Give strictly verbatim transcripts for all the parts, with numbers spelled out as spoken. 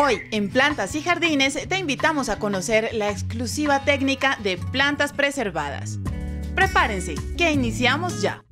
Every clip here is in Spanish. Hoy en Plantas y Jardines te invitamos a conocer la exclusiva técnica de plantas preservadas. Prepárense, que iniciamos ya.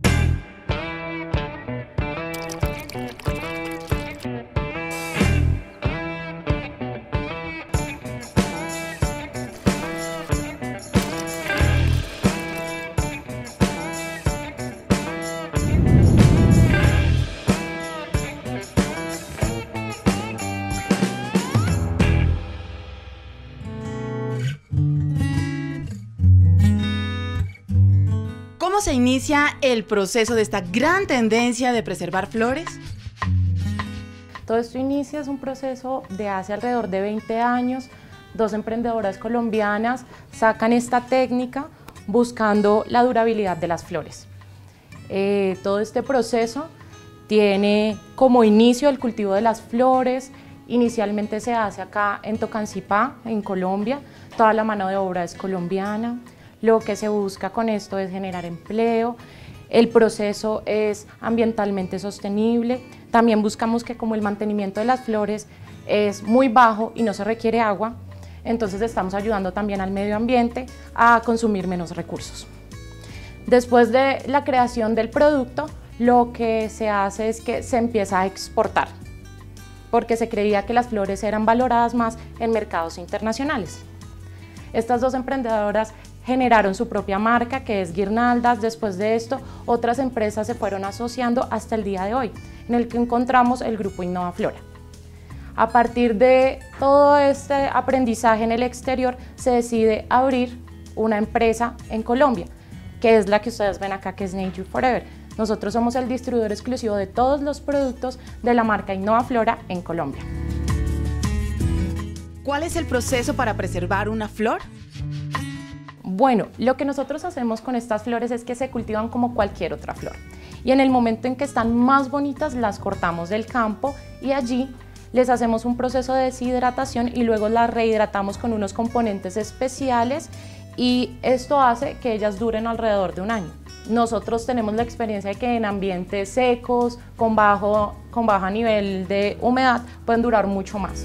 ¿Cómo se inicia el proceso de esta gran tendencia de preservar flores? Todo esto inicia, es un proceso de hace alrededor de veinte años. Dos emprendedoras colombianas sacan esta técnica buscando la durabilidad de las flores. Eh, todo este proceso tiene como inicio el cultivo de las flores. Inicialmente se hace acá en Tocancipá, en Colombia. Toda la mano de obra es colombiana. Lo que se busca con esto es generar empleo, el proceso es ambientalmente sostenible, también buscamos que como el mantenimiento de las flores es muy bajo y no se requiere agua, entonces estamos ayudando también al medio ambiente a consumir menos recursos. Después de la creación del producto, lo que se hace es que se empieza a exportar, porque se creía que las flores eran valoradas más en mercados internacionales. Estas dos emprendedoras generaron su propia marca, que es Guirnaldas. Después de esto, otras empresas se fueron asociando hasta el día de hoy, en el que encontramos el grupo Innova Flora. A partir de todo este aprendizaje en el exterior, se decide abrir una empresa en Colombia, que es la que ustedes ven acá, que es Nature Forever. Nosotros somos el distribuidor exclusivo de todos los productos de la marca Innova Flora en Colombia. ¿Cuál es el proceso para preservar una flor? Bueno, lo que nosotros hacemos con estas flores es que se cultivan como cualquier otra flor. Y en el momento en que están más bonitas, las cortamos del campo y allí les hacemos un proceso de deshidratación y luego las rehidratamos con unos componentes especiales y esto hace que ellas duren alrededor de un año. Nosotros tenemos la experiencia de que en ambientes secos, con bajo, con bajo nivel de humedad, pueden durar mucho más.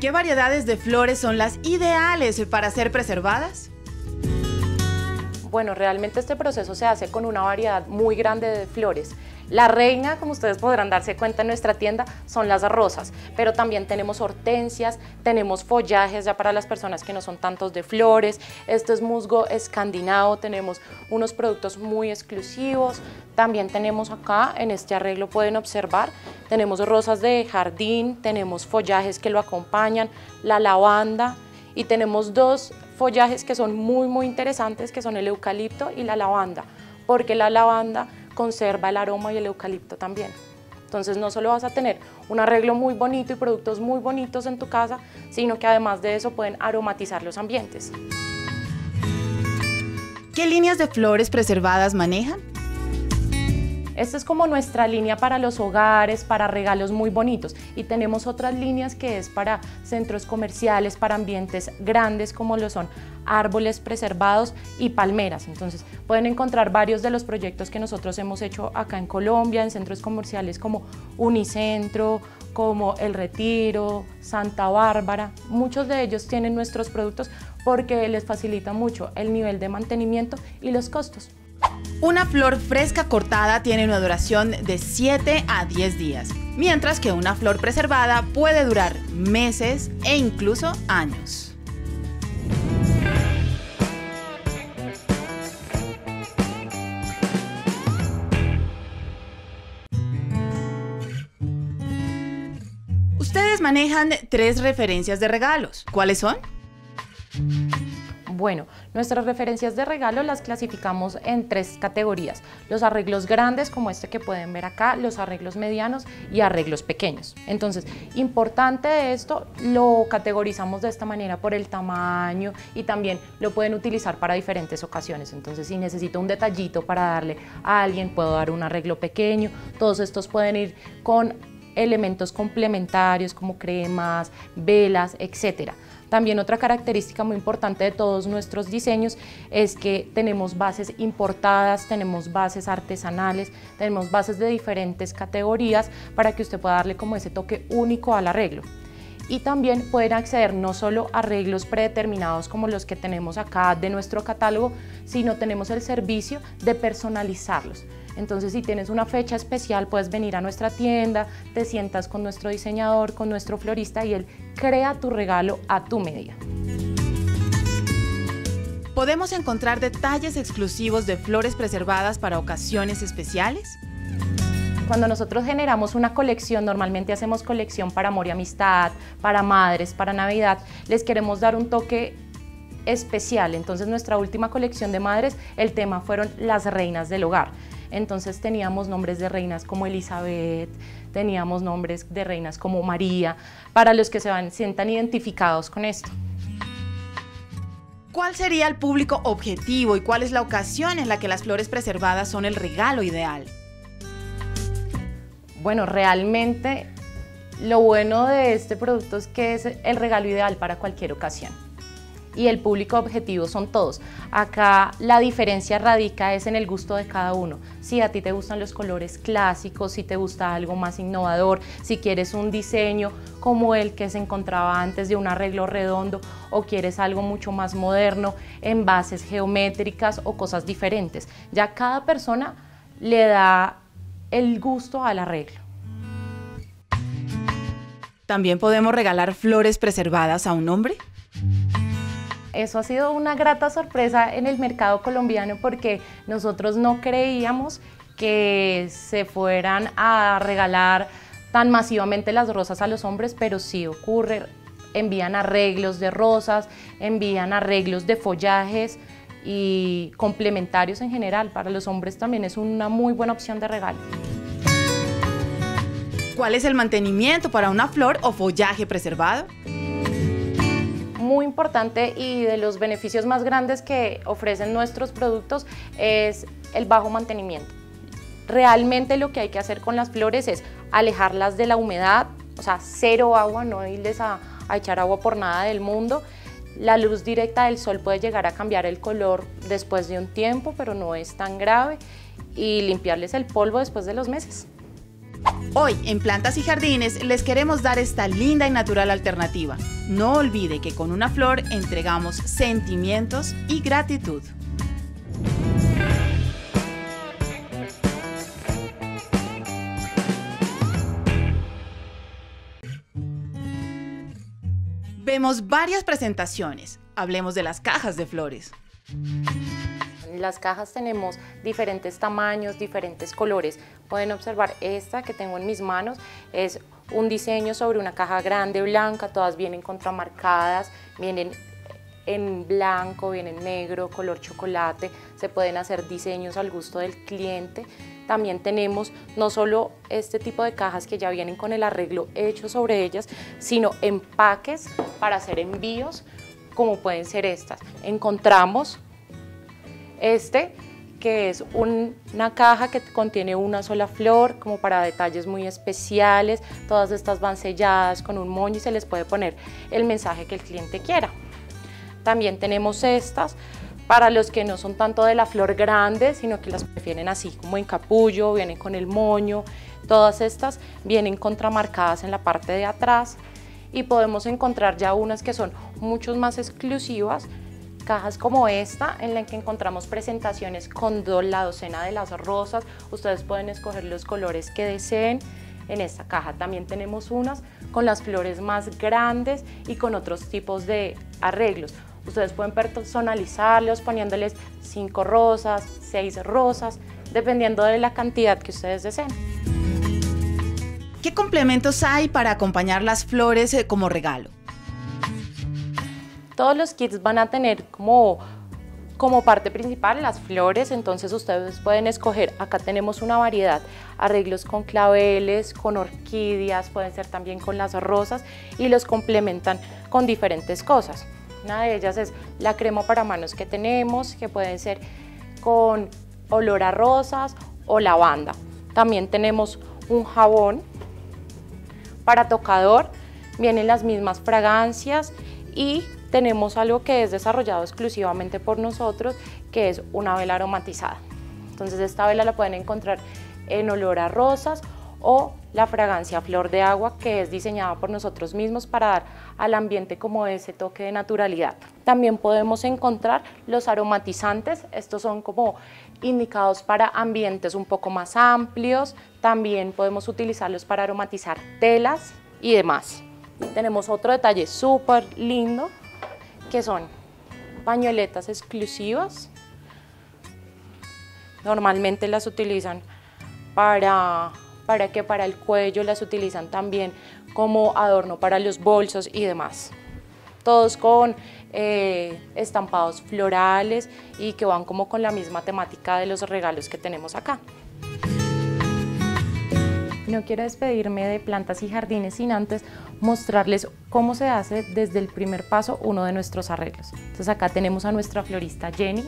¿Qué variedades de flores son las ideales para ser preservadas? Bueno, realmente este proceso se hace con una variedad muy grande de flores. La reina, como ustedes podrán darse cuenta en nuestra tienda, son las rosas, pero también tenemos hortensias, tenemos follajes ya para las personas que no son tantos de flores, esto es musgo escandinavo, tenemos unos productos muy exclusivos, también tenemos acá, en este arreglo pueden observar, tenemos rosas de jardín, tenemos follajes que lo acompañan, la lavanda y tenemos dos follajes que son muy muy interesantes que son el eucalipto y la lavanda, porque la lavanda conserva el aroma y el eucalipto también. Entonces no solo vas a tener un arreglo muy bonito y productos muy bonitos en tu casa, sino que además de eso pueden aromatizar los ambientes. ¿Qué líneas de flores preservadas manejan? Esta es como nuestra línea para los hogares, para regalos muy bonitos y tenemos otras líneas que es para centros comerciales, para ambientes grandes como lo son árboles preservados y palmeras. Entonces pueden encontrar varios de los proyectos que nosotros hemos hecho acá en Colombia, en centros comerciales como Unicentro, como El Retiro, Santa Bárbara. Muchos de ellos tienen nuestros productos porque les facilita mucho el nivel de mantenimiento y los costos. Una flor fresca cortada tiene una duración de siete a diez días, mientras que una flor preservada puede durar meses e incluso años. Ustedes manejan tres referencias de regalos. ¿Cuáles son? Bueno, nuestras referencias de regalo las clasificamos en tres categorías. Los arreglos grandes, como este que pueden ver acá, los arreglos medianos y arreglos pequeños. Entonces, importante de esto, lo categorizamos de esta manera por el tamaño y también lo pueden utilizar para diferentes ocasiones. Entonces, si necesito un detallito para darle a alguien, puedo dar un arreglo pequeño. Todos estos pueden ir con elementos complementarios como cremas, velas, etcétera. También otra característica muy importante de todos nuestros diseños es que tenemos bases importadas, tenemos bases artesanales, tenemos bases de diferentes categorías para que usted pueda darle como ese toque único al arreglo. Y también pueden acceder no solo a arreglos predeterminados como los que tenemos acá de nuestro catálogo, sino tenemos el servicio de personalizarlos. Entonces, si tienes una fecha especial, puedes venir a nuestra tienda, te sientas con nuestro diseñador, con nuestro florista y él crea tu regalo a tu medida. ¿Podemos encontrar detalles exclusivos de flores preservadas para ocasiones especiales? Cuando nosotros generamos una colección, normalmente hacemos colección para amor y amistad, para madres, para Navidad, les queremos dar un toque especial. Entonces, nuestra última colección de madres, el tema fueron las reinas del hogar. Entonces teníamos nombres de reinas como Elizabeth, teníamos nombres de reinas como María, para los que se van, sientan identificados con esto. ¿Cuál sería el público objetivo y cuál es la ocasión en la que las flores preservadas son el regalo ideal? Bueno, realmente lo bueno de este producto es que es el regalo ideal para cualquier ocasión. Y el público objetivo son todos. Acá la diferencia radica es en el gusto de cada uno. Si a ti te gustan los colores clásicos, si te gusta algo más innovador, si quieres un diseño como el que se encontraba antes de un arreglo redondo, o quieres algo mucho más moderno, en bases geométricas o cosas diferentes. Ya cada persona le da el gusto al arreglo. ¿También podemos regalar flores preservadas a un hombre? Eso ha sido una grata sorpresa en el mercado colombiano porque nosotros no creíamos que se fueran a regalar tan masivamente las rosas a los hombres, pero sí ocurre. Envían arreglos de rosas, envían arreglos de follajes y complementarios en general. Para los hombres también es una muy buena opción de regalo. ¿Cuál es el mantenimiento para una flor o follaje preservado? Muy importante, y de los beneficios más grandes que ofrecen nuestros productos es el bajo mantenimiento. Realmente lo que hay que hacer con las flores es alejarlas de la humedad, o sea, cero agua, no irles a, a echar agua por nada del mundo. La luz directa del sol puede llegar a cambiar el color después de un tiempo, pero no es tan grave, y limpiarles el polvo después de los meses. Hoy en Plantas y Jardines les queremos dar esta linda y natural alternativa. No olvide que con una flor entregamos sentimientos y gratitud. Vemos varias presentaciones. Hablemos de las cajas de flores. Las cajas tenemos diferentes tamaños, diferentes colores. Pueden observar esta que tengo en mis manos, es un diseño sobre una caja grande blanca, todas vienen contramarcadas, vienen en blanco, vienen negro, color chocolate, se pueden hacer diseños al gusto del cliente. También tenemos no solo este tipo de cajas que ya vienen con el arreglo hecho sobre ellas, sino empaques para hacer envíos, como pueden ser estas. Encontramos este, que es un, una caja que contiene una sola flor, como para detalles muy especiales. Todas estas van selladas con un moño y se les puede poner el mensaje que el cliente quiera. También tenemos estas, para los que no son tanto de la flor grande, sino que las prefieren así, como en capullo, vienen con el moño. Todas estas vienen contramarcadas en la parte de atrás, y podemos encontrar ya unas que son mucho más exclusivas, cajas como esta, en la que encontramos presentaciones con do, la docena de las rosas. Ustedes pueden escoger los colores que deseen. En esta caja también tenemos unas con las flores más grandes y con otros tipos de arreglos. Ustedes pueden personalizarlos poniéndoles cinco rosas, seis rosas, dependiendo de la cantidad que ustedes deseen. ¿Qué complementos hay para acompañar las flores como regalo? Todos los kits van a tener como, como parte principal las flores, entonces ustedes pueden escoger. Acá tenemos una variedad, arreglos con claveles, con orquídeas, pueden ser también con las rosas, y los complementan con diferentes cosas. Una de ellas es la crema para manos que tenemos, que pueden ser con olor a rosas o lavanda. También tenemos un jabón para tocador, vienen las mismas fragancias, y tenemos algo que es desarrollado exclusivamente por nosotros, que es una vela aromatizada. Entonces esta vela la pueden encontrar en olor a rosas o la fragancia Flor de Agua, que es diseñada por nosotros mismos para dar al ambiente como ese toque de naturalidad. También podemos encontrar los aromatizantes, estos son como indicados para ambientes un poco más amplios, también podemos utilizarlos para aromatizar telas y demás. Tenemos otro detalle súper lindo, que son pañoletas exclusivas, normalmente las utilizan para... para que para el cuello, las utilizan también como adorno para los bolsos y demás. Todos con eh, estampados florales y que van como con la misma temática de los regalos que tenemos acá. No quiero despedirme de Plantas y Jardines sin antes mostrarles cómo se hace desde el primer paso uno de nuestros arreglos. Entonces acá tenemos a nuestra florista Jenny,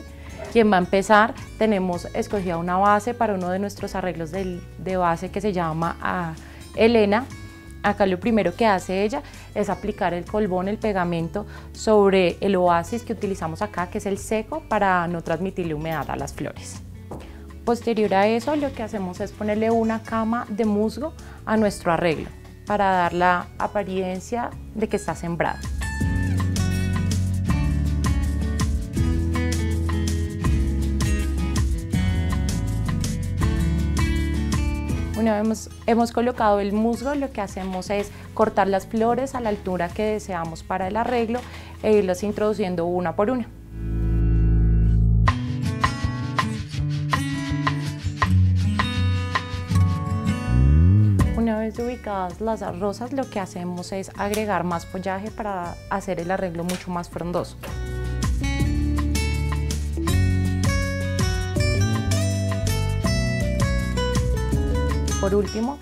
quien va a empezar. Tenemos escogida una base para uno de nuestros arreglos de, de base que se llama uh, Elena. Acá lo primero que hace ella es aplicar el colbón, el pegamento, sobre el oasis que utilizamos acá, que es el seco, para no transmitirle humedad a las flores. Posterior a eso, lo que hacemos es ponerle una cama de musgo a nuestro arreglo para dar la apariencia de que está sembrado. Una vez hemos colocado el musgo, lo que hacemos es cortar las flores a la altura que deseamos para el arreglo e irlas introduciendo una por una. Una vez ubicadas las rosas, lo que hacemos es agregar más follaje para hacer el arreglo mucho más frondoso. Por último,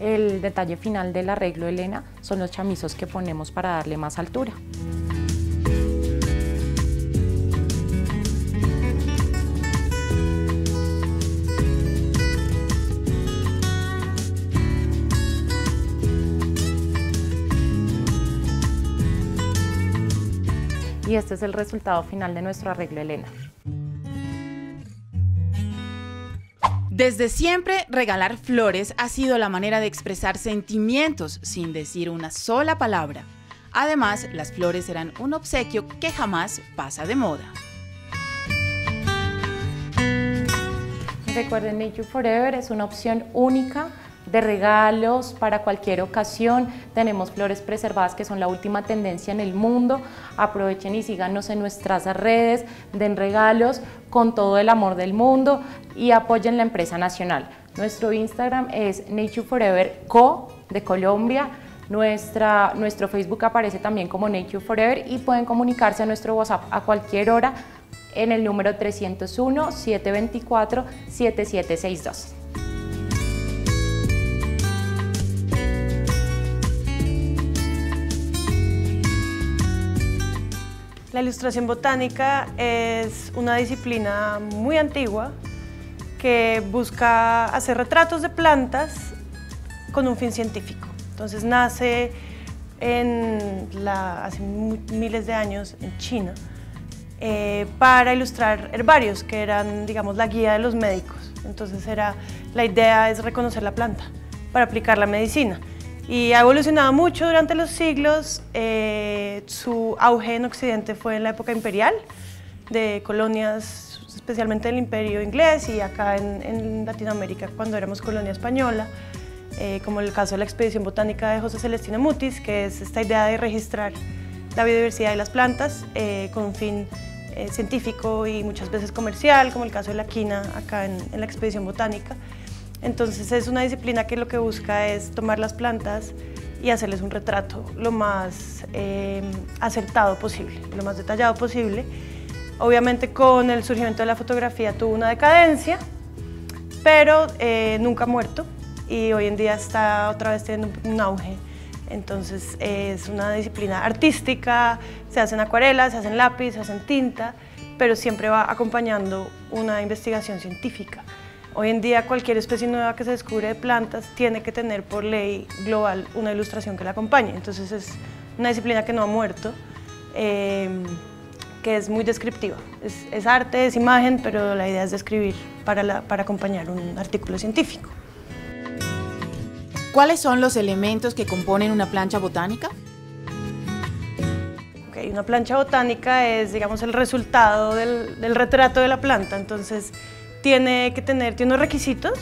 el detalle final del arreglo Elena son los chamizos que ponemos para darle más altura. Y este es el resultado final de nuestro arreglo Elena. Desde siempre, regalar flores ha sido la manera de expresar sentimientos sin decir una sola palabra. Además, las flores serán un obsequio que jamás pasa de moda. Recuerden, Nature Forever es una opción única de regalos para cualquier ocasión. Tenemos flores preservadas que son la última tendencia en el mundo. Aprovechen y síganos en nuestras redes, den regalos con todo el amor del mundo y apoyen la empresa nacional. Nuestro Instagram es Nature Forever Co de Colombia. Nuestra, nuestro Facebook aparece también como Nature Forever y pueden comunicarse a nuestro WhatsApp a cualquier hora en el número trescientos uno, setecientos veinticuatro, setenta y siete sesenta y dos. La ilustración botánica es una disciplina muy antigua que busca hacer retratos de plantas con un fin científico. Entonces nace en la, hace miles de años en China eh, para ilustrar herbarios que eran, digamos, la guía de los médicos. Entonces era, la idea es reconocer la planta para aplicar la medicina. Y ha evolucionado mucho durante los siglos. Eh, su auge en Occidente fue en la época imperial, de colonias, especialmente del Imperio Inglés, y acá en, en Latinoamérica cuando éramos colonia española, eh, como el caso de la Expedición Botánica de José Celestino Mutis, que es esta idea de registrar la biodiversidad de las plantas eh, con un fin eh, científico y muchas veces comercial, como el caso de la quina acá en, en la Expedición Botánica. Entonces es una disciplina que lo que busca es tomar las plantas y hacerles un retrato lo más eh, acertado posible, lo más detallado posible. Obviamente con el surgimiento de la fotografía tuvo una decadencia, pero eh, nunca ha muerto y hoy en día está otra vez teniendo un auge. Entonces eh, es una disciplina artística, se hacen acuarelas, se hacen lápiz, se hacen tinta, pero siempre va acompañando una investigación científica. Hoy en día cualquier especie nueva que se descubre de plantas tiene que tener por ley global una ilustración que la acompañe. Entonces es una disciplina que no ha muerto eh, que es muy descriptiva. Es, es arte, es imagen, pero la idea es describir para, la, para acompañar un artículo científico. ¿Cuáles son los elementos que componen una plancha botánica? Okay, una plancha botánica es, digamos, el resultado del, del retrato de la planta, entonces tiene que tener tiene unos requisitos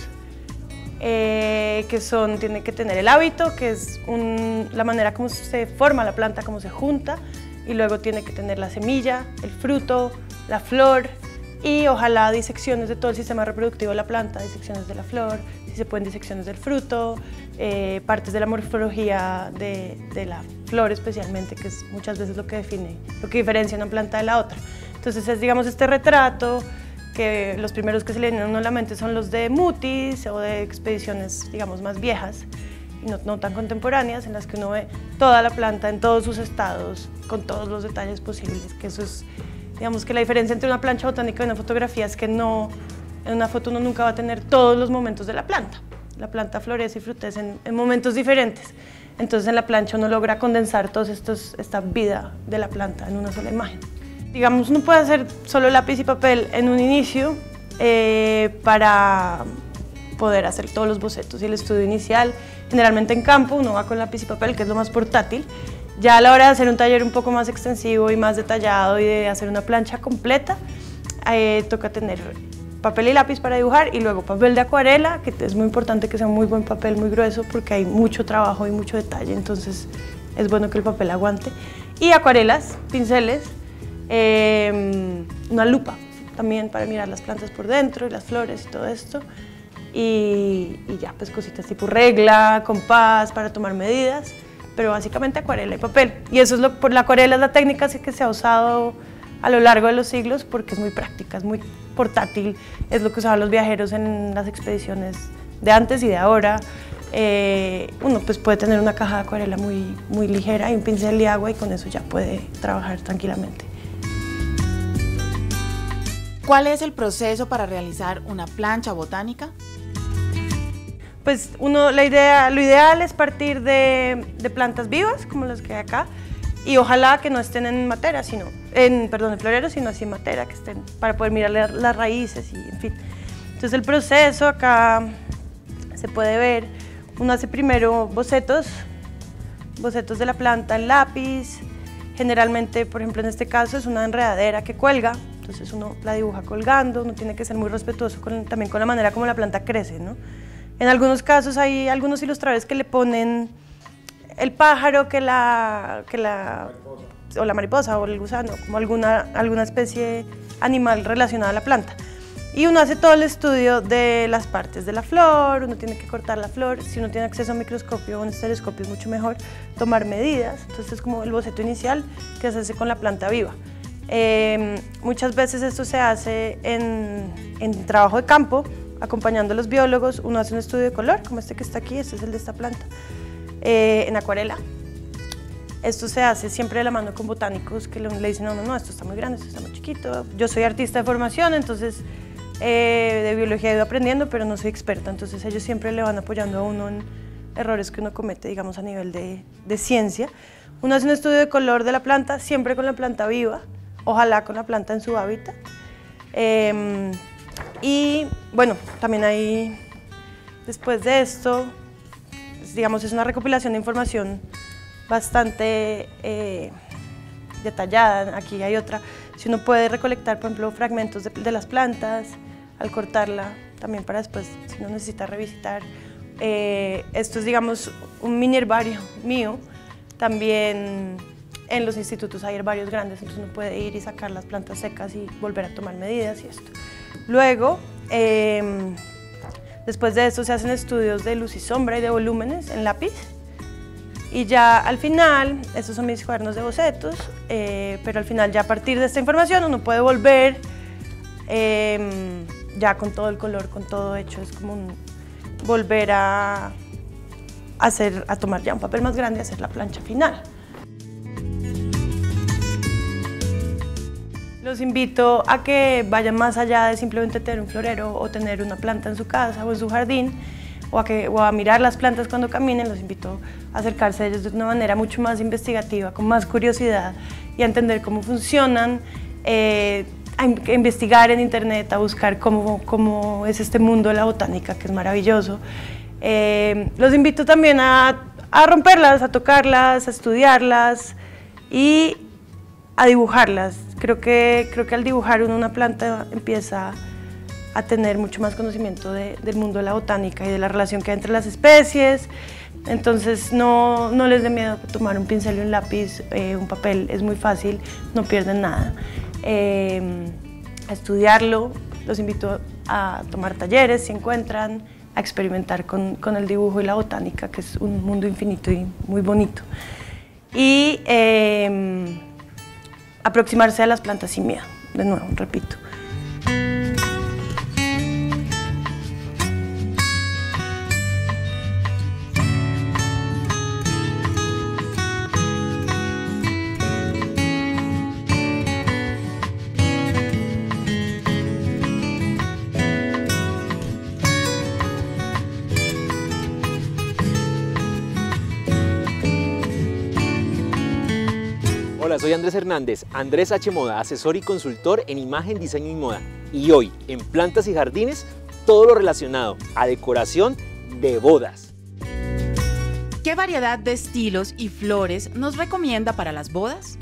eh, que son, tiene que tener el hábito, que es un, la manera como se forma la planta, cómo se junta, y luego tiene que tener la semilla, el fruto, la flor, y ojalá disecciones de todo el sistema reproductivo de la planta, disecciones de la flor, si se pueden disecciones del fruto, eh, partes de la morfología de, de la flor especialmente, que es muchas veces lo que define, lo que diferencia una planta de la otra. Entonces es, digamos, este retrato, que los primeros que se le vienen a la mente son los de Mutis o de expediciones, digamos, más viejas, no, no tan contemporáneas, en las que uno ve toda la planta en todos sus estados, con todos los detalles posibles, que eso es, digamos, que la diferencia entre una plancha botánica y una fotografía es que no, en una foto uno nunca va a tener todos los momentos de la planta. La planta florece y frutece en, en momentos diferentes. Entonces en la plancha uno logra condensar todos estos, esta vida de la planta en una sola imagen. Digamos, uno puede hacer solo lápiz y papel en un inicio eh, para poder hacer todos los bocetos y el estudio inicial. Generalmente en campo uno va con lápiz y papel, que es lo más portátil. Ya a la hora de hacer un taller un poco más extensivo y más detallado y de hacer una plancha completa, eh, toca tener papel y lápiz para dibujar y luego papel de acuarela, que es muy importante que sea muy buen papel, muy grueso, porque hay mucho trabajo y mucho detalle, entonces es bueno que el papel aguante. Y acuarelas, pinceles, eh, una lupa también para mirar las plantas por dentro y las flores y todo esto. Y, y ya, pues cositas tipo regla, compás para tomar medidas, pero básicamente acuarela y papel. Y eso es lo, por la acuarela es la técnica que se ha usado a lo largo de los siglos porque es muy práctica, es muy portátil, es lo que usaban los viajeros en las expediciones de antes y de ahora. Eh, uno pues puede tener una caja de acuarela muy, muy ligera y un pincel de agua y con eso ya puede trabajar tranquilamente. ¿Cuál es el proceso para realizar una plancha botánica? Pues uno, la idea, lo ideal es partir de, de plantas vivas, como las que hay acá, y ojalá que no estén en matera, sino, en, perdón, en florero, sino así en matera, que estén, para poder mirar las raíces y en fin. Entonces el proceso acá se puede ver, uno hace primero bocetos, bocetos de la planta en lápiz, generalmente, por ejemplo, en este caso es una enredadera que cuelga, entonces uno la dibuja colgando, uno tiene que ser muy respetuoso con, también con la manera como la planta crece, ¿no? En algunos casos hay algunos ilustradores que le ponen el pájaro que la, que la o la mariposa o el gusano, como alguna, alguna especie animal relacionada a la planta. Y uno hace todo el estudio de las partes de la flor, uno tiene que cortar la flor, si uno tiene acceso a un microscopio o un estereoscopio es mucho mejor tomar medidas, entonces es como el boceto inicial que se hace con la planta viva. Eh, muchas veces esto se hace en, en trabajo de campo, acompañando a los biólogos, uno hace un estudio de color, como este que está aquí, este es el de esta planta, eh, en acuarela. Esto se hace siempre de la mano con botánicos que le, le dicen, no, no, no, esto está muy grande, esto está muy chiquito. Yo soy artista de formación, entonces eh, de biología he ido aprendiendo, pero no soy experta, entonces ellos siempre le van apoyando a uno en errores que uno comete, digamos, a nivel de, de ciencia. Uno hace un estudio de color de la planta, siempre con la planta viva, ojalá con la planta en su hábitat. Eh, Y bueno, también hay, después de esto, digamos, es una recopilación de información bastante eh, detallada. Aquí hay otra, si uno puede recolectar, por ejemplo, fragmentos de, de las plantas al cortarla, también para después, si uno necesita revisitar. Eh, esto es, digamos, un mini herbario mío. También en los institutos hay herbarios grandes, entonces uno puede ir y sacar las plantas secas y volver a tomar medidas y esto. Luego, eh, después de esto se hacen estudios de luz y sombra y de volúmenes en lápiz. Y ya al final, estos son mis cuadernos de bocetos, eh, pero al final ya a partir de esta información uno puede volver eh, ya con todo el color, con todo hecho. Es como un, volver a, hacer, a tomar ya un papel más grande y hacer la plancha final. Los invito a que vayan más allá de simplemente tener un florero o tener una planta en su casa o en su jardín. o a, que, o a mirar las plantas cuando caminen, los invito a acercarse a ellos de una manera mucho más investigativa, con más curiosidad y a entender cómo funcionan, eh, a investigar en internet, a buscar cómo, cómo es este mundo de la botánica, que es maravilloso. Eh, los invito también a, a romperlas, a tocarlas, a estudiarlas y a dibujarlas. Creo que, creo que al dibujar uno una planta empieza a tener mucho más conocimiento de, del mundo de la botánica y de la relación que hay entre las especies. Entonces no, no les dé miedo tomar un pincel y un lápiz, eh, un papel, es muy fácil, no pierden nada. Eh, a estudiarlo, los invito a tomar talleres si encuentran, a experimentar con, con el dibujo y la botánica, que es un mundo infinito y muy bonito. Y eh, aproximarse a las plantas sin miedo, de nuevo, repito. Hola, soy Andrés Hernández, Andrés H. Moda, asesor y consultor en imagen, diseño y moda. Y hoy, en Plantas y Jardines, todo lo relacionado a decoración de bodas. ¿Qué variedad de estilos y flores nos recomienda para las bodas?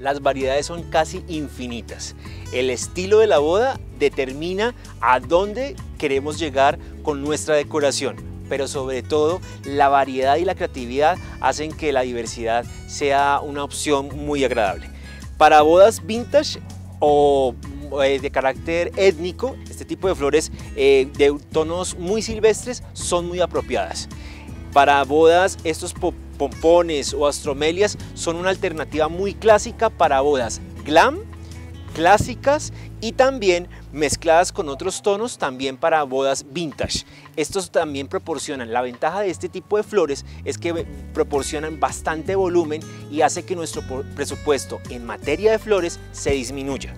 Las variedades son casi infinitas. El estilo de la boda determina a dónde queremos llegar con nuestra decoración. Pero sobre todo la variedad y la creatividad hacen que la diversidad sea una opción muy agradable. Para bodas vintage o de carácter étnico, este tipo de flores eh, de tonos muy silvestres son muy apropiadas. Para bodas, estos pompones o astromelias son una alternativa muy clásica para bodas glam, clásicas y también mezcladas con otros tonos también para bodas vintage. Estos también proporcionan, la ventaja de este tipo de flores es que proporcionan bastante volumen y hace que nuestro presupuesto en materia de flores se disminuya.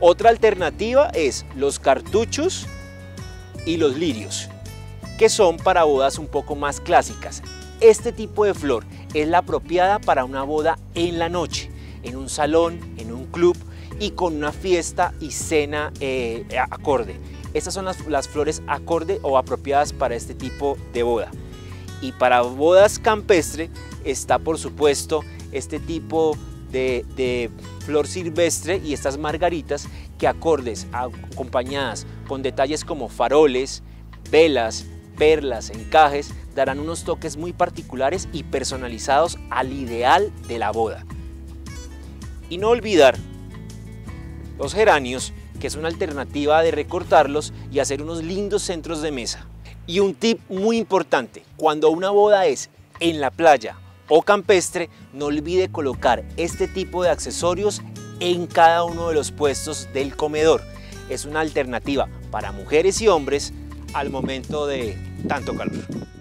Otra alternativa es los cartuchos y los lirios, que son para bodas un poco más clásicas. Este tipo de flor es la apropiada para una boda en la noche, en un salón, en un club, y con una fiesta y cena eh, acorde. Estas son las, las flores acorde o apropiadas para este tipo de boda. Y para bodas campestre está por supuesto este tipo de, de flor silvestre y estas margaritas que acordes acompañadas con detalles como faroles, velas, perlas, encajes, darán unos toques muy particulares y personalizados al ideal de la boda. Y no olvidar los geranios, que es una alternativa de recortarlos y hacer unos lindos centros de mesa. Y un tip muy importante, cuando una boda es en la playa o campestre, no olvide colocar este tipo de accesorios en cada uno de los puestos del comedor. Es una alternativa para mujeres y hombres al momento de tanto calor.